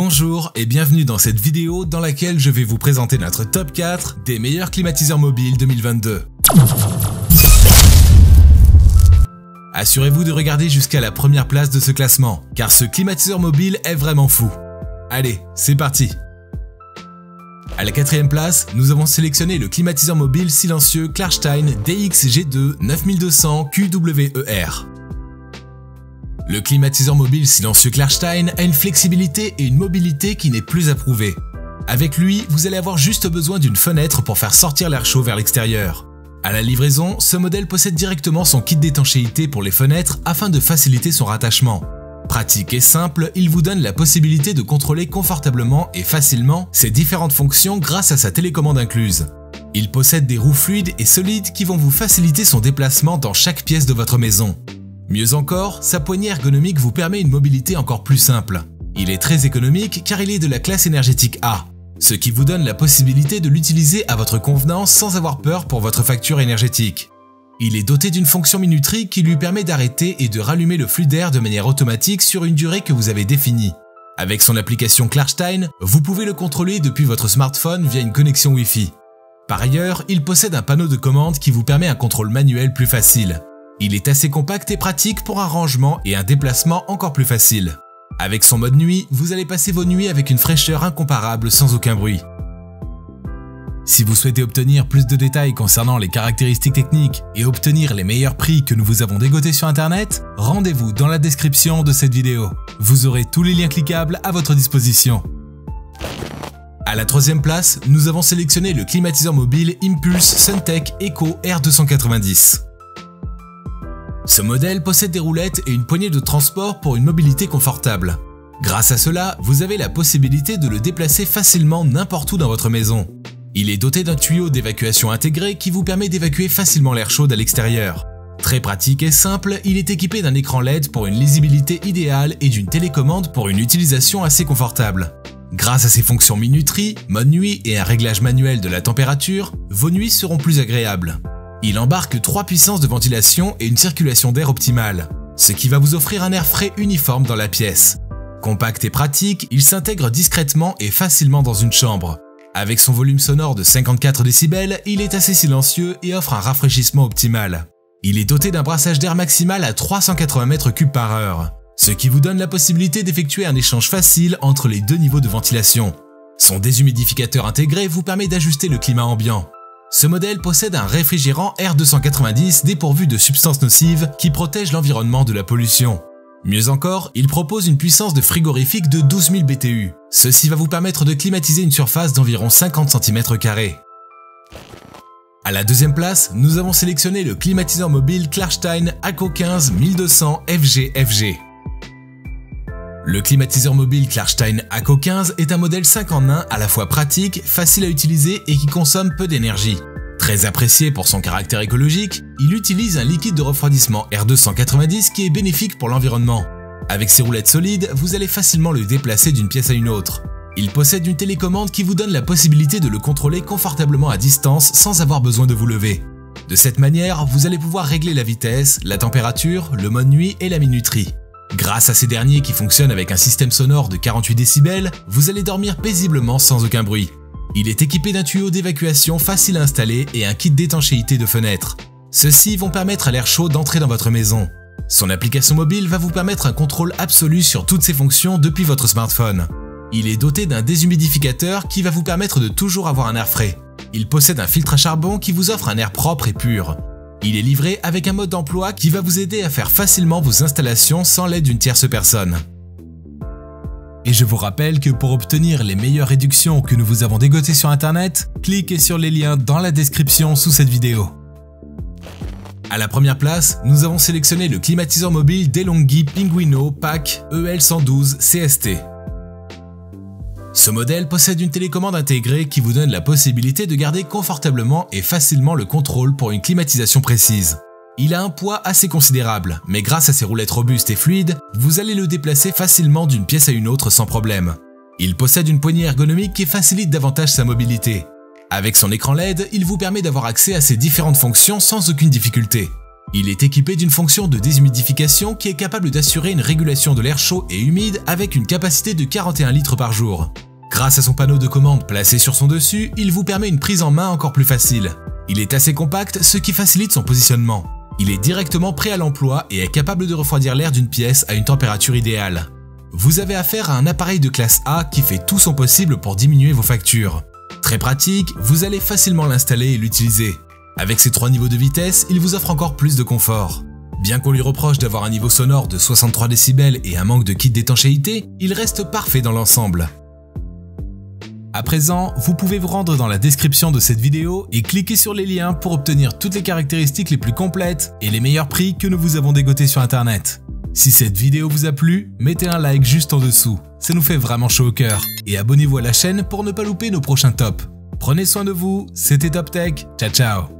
Bonjour et bienvenue dans cette vidéo dans laquelle je vais vous présenter notre top 4 des meilleurs climatiseurs mobiles 2022. Assurez-vous de regarder jusqu'à la première place de ce classement, car ce climatiseur mobile est vraiment fou. Allez, c'est parti! À la quatrième place, nous avons sélectionné le climatiseur mobile silencieux Klarstein DXG2 9200 QWER. Le climatiseur mobile silencieux Klarstein a une flexibilité et une mobilité qui n'est plus à prouver. Avec lui, vous allez avoir juste besoin d'une fenêtre pour faire sortir l'air chaud vers l'extérieur. À la livraison, ce modèle possède directement son kit d'étanchéité pour les fenêtres afin de faciliter son rattachement. Pratique et simple, il vous donne la possibilité de contrôler confortablement et facilement ses différentes fonctions grâce à sa télécommande incluse. Il possède des roues fluides et solides qui vont vous faciliter son déplacement dans chaque pièce de votre maison. Mieux encore, sa poignée ergonomique vous permet une mobilité encore plus simple. Il est très économique car il est de la classe énergétique A, ce qui vous donne la possibilité de l'utiliser à votre convenance sans avoir peur pour votre facture énergétique. Il est doté d'une fonction minuterie qui lui permet d'arrêter et de rallumer le flux d'air de manière automatique sur une durée que vous avez définie. Avec son application Klarstein, vous pouvez le contrôler depuis votre smartphone via une connexion Wi-Fi. Par ailleurs, il possède un panneau de commande qui vous permet un contrôle manuel plus facile. Il est assez compact et pratique pour un rangement et un déplacement encore plus facile. Avec son mode nuit, vous allez passer vos nuits avec une fraîcheur incomparable sans aucun bruit. Si vous souhaitez obtenir plus de détails concernant les caractéristiques techniques et obtenir les meilleurs prix que nous vous avons dégotés sur internet, rendez-vous dans la description de cette vidéo. Vous aurez tous les liens cliquables à votre disposition. À la troisième place, nous avons sélectionné le climatiseur mobile IMPULS SUNTEC Eco R290. Ce modèle possède des roulettes et une poignée de transport pour une mobilité confortable. Grâce à cela, vous avez la possibilité de le déplacer facilement n'importe où dans votre maison. Il est doté d'un tuyau d'évacuation intégré qui vous permet d'évacuer facilement l'air chaud à l'extérieur. Très pratique et simple, il est équipé d'un écran LED pour une lisibilité idéale et d'une télécommande pour une utilisation assez confortable. Grâce à ses fonctions minuterie, mode nuit et un réglage manuel de la température, vos nuits seront plus agréables. Il embarque 3 puissances de ventilation et une circulation d'air optimale, ce qui va vous offrir un air frais uniforme dans la pièce. Compact et pratique, il s'intègre discrètement et facilement dans une chambre. Avec son volume sonore de 54 décibels, il est assez silencieux et offre un rafraîchissement optimal. Il est doté d'un brassage d'air maximal à 380 m3 par heure, ce qui vous donne la possibilité d'effectuer un échange facile entre les deux niveaux de ventilation. Son déshumidificateur intégré vous permet d'ajuster le climat ambiant. Ce modèle possède un réfrigérant R290 dépourvu de substances nocives qui protège l'environnement de la pollution. Mieux encore, il propose une puissance de frigorifique de 12 000 BTU. Ceci va vous permettre de climatiser une surface d'environ 50 cm². À la deuxième place, nous avons sélectionné le climatiseur mobile Klarstein ACO 15-1200 FGFG. Le climatiseur mobile Klarstein ACO 15 est un modèle 5 en 1 à la fois pratique, facile à utiliser et qui consomme peu d'énergie. Très apprécié pour son caractère écologique, il utilise un liquide de refroidissement R290 qui est bénéfique pour l'environnement. Avec ses roulettes solides, vous allez facilement le déplacer d'une pièce à une autre. Il possède une télécommande qui vous donne la possibilité de le contrôler confortablement à distance sans avoir besoin de vous lever. De cette manière, vous allez pouvoir régler la vitesse, la température, le mode nuit et la minuterie. Grâce à ces derniers qui fonctionnent avec un système sonore de 48 décibels, vous allez dormir paisiblement sans aucun bruit. Il est équipé d'un tuyau d'évacuation facile à installer et un kit d'étanchéité de fenêtres. Ceux-ci vont permettre à l'air chaud d'entrer dans votre maison. Son application mobile va vous permettre un contrôle absolu sur toutes ses fonctions depuis votre smartphone. Il est doté d'un déshumidificateur qui va vous permettre de toujours avoir un air frais. Il possède un filtre à charbon qui vous offre un air propre et pur. Il est livré avec un mode d'emploi qui va vous aider à faire facilement vos installations sans l'aide d'une tierce personne. Et je vous rappelle que pour obtenir les meilleures réductions que nous vous avons dégotées sur internet, cliquez sur les liens dans la description sous cette vidéo. À la première place, nous avons sélectionné le climatiseur mobile Delonghi Pinguino PAC EL112 CST. Ce modèle possède une télécommande intégrée qui vous donne la possibilité de garder confortablement et facilement le contrôle pour une climatisation précise. Il a un poids assez considérable, mais grâce à ses roulettes robustes et fluides, vous allez le déplacer facilement d'une pièce à une autre sans problème. Il possède une poignée ergonomique qui facilite davantage sa mobilité. Avec son écran LED, il vous permet d'avoir accès à ses différentes fonctions sans aucune difficulté. Il est équipé d'une fonction de déshumidification qui est capable d'assurer une régulation de l'air chaud et humide avec une capacité de 41 litres par jour. Grâce à son panneau de commande placé sur son dessus, il vous permet une prise en main encore plus facile. Il est assez compact, ce qui facilite son positionnement. Il est directement prêt à l'emploi et est capable de refroidir l'air d'une pièce à une température idéale. Vous avez affaire à un appareil de classe A qui fait tout son possible pour diminuer vos factures. Très pratique, vous allez facilement l'installer et l'utiliser. Avec ses 3 niveaux de vitesse, il vous offre encore plus de confort. Bien qu'on lui reproche d'avoir un niveau sonore de 63 décibels et un manque de kit d'étanchéité, il reste parfait dans l'ensemble. À présent, vous pouvez vous rendre dans la description de cette vidéo et cliquer sur les liens pour obtenir toutes les caractéristiques les plus complètes et les meilleurs prix que nous vous avons dégotés sur internet. Si cette vidéo vous a plu, mettez un like juste en dessous, ça nous fait vraiment chaud au cœur. Et abonnez-vous à la chaîne pour ne pas louper nos prochains tops. Prenez soin de vous, c'était Top Tech, ciao ciao.